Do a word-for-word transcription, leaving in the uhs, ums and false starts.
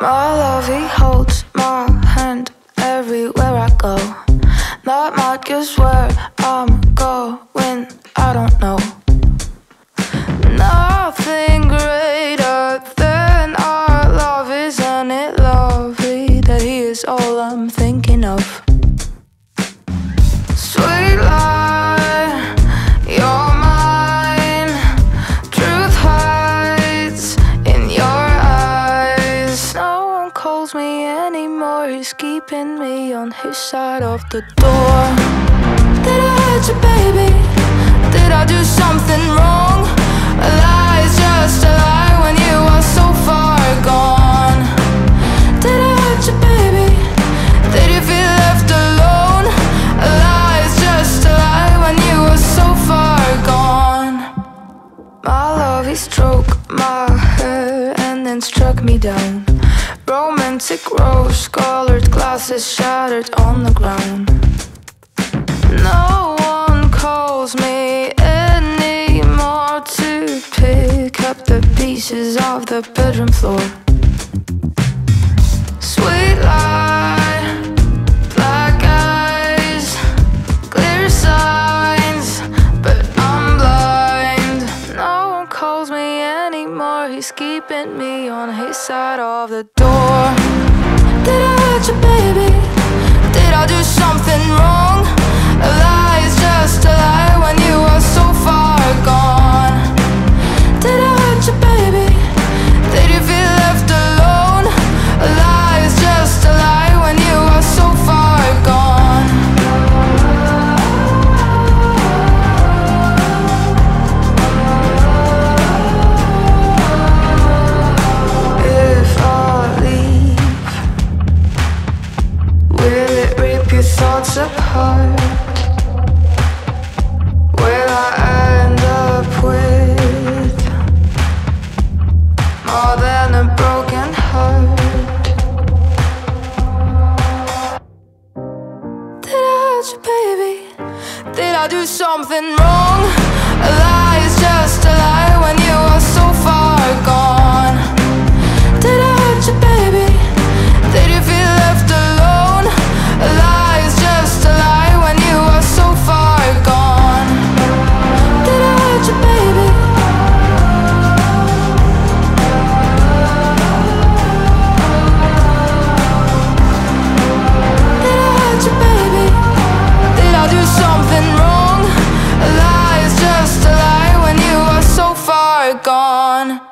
My love, he holds my hand everywhere I go. That might guess where I'm going, I don't know. Nothing greater than our love. Isn't it lovely that he is all I'm thinking of? Sweet lie, you're mine. Truth hides in your eyes. No one calls me anymore. He's keeping me on his side of the door. Did I hurt you, baby? Did I do something wrong? A lie is just a lie when you are so far gone. Did I hurt you, baby? Did you feel left alone? A lie is just a lie when you are so far gone. My love, he stroked my hair and then struck me down. Romantic rose-colored glasses shattered on the ground. No one calls me anymore to pick up the pieces of the bedroom floor. Sweet lie, black eyes, clear signs, but I'm blind. No one calls me anymore. He's keeping me on his side of the door. Did I hurt you, baby? Did I do something wrong? A lie is just a lie when you are so far gone. Did I hurt you, baby? Did you feel left alone? A lie is just a lie when you are so far gone. If I leave, will it rip your thoughts apart? Do something wrong. A lie is just a lie when you are so far gone. Did I hurt you, baby? Did you feel left alone? A lie is just a lie when you are so far gone. Did I hurt you, baby? Did I hurt you, baby? Did I do something wrong? Gone.